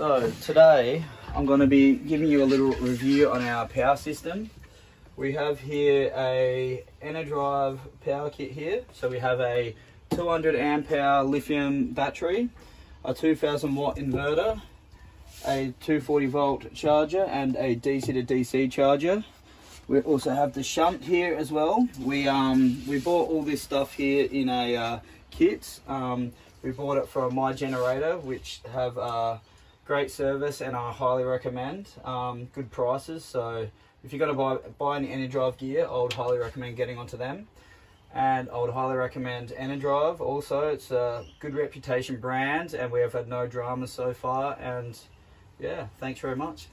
So today I'm going to be giving you a little review on our power system. We have here a Enerdrive power kit here. So we have a 200 amp hour lithium battery, a 2000 watt inverter, a 240 volt charger and a DC to DC charger. We also have the shunt here as well. We bought all this stuff here in a kit. We bought it from My Generator, which have great service and I highly recommend. Good prices, so if you're going to buy any Enerdrive gear, I would highly recommend getting onto them. And I would highly recommend Enerdrive also. It's a good reputation brand and we have had no dramas so far, and yeah, thanks very much.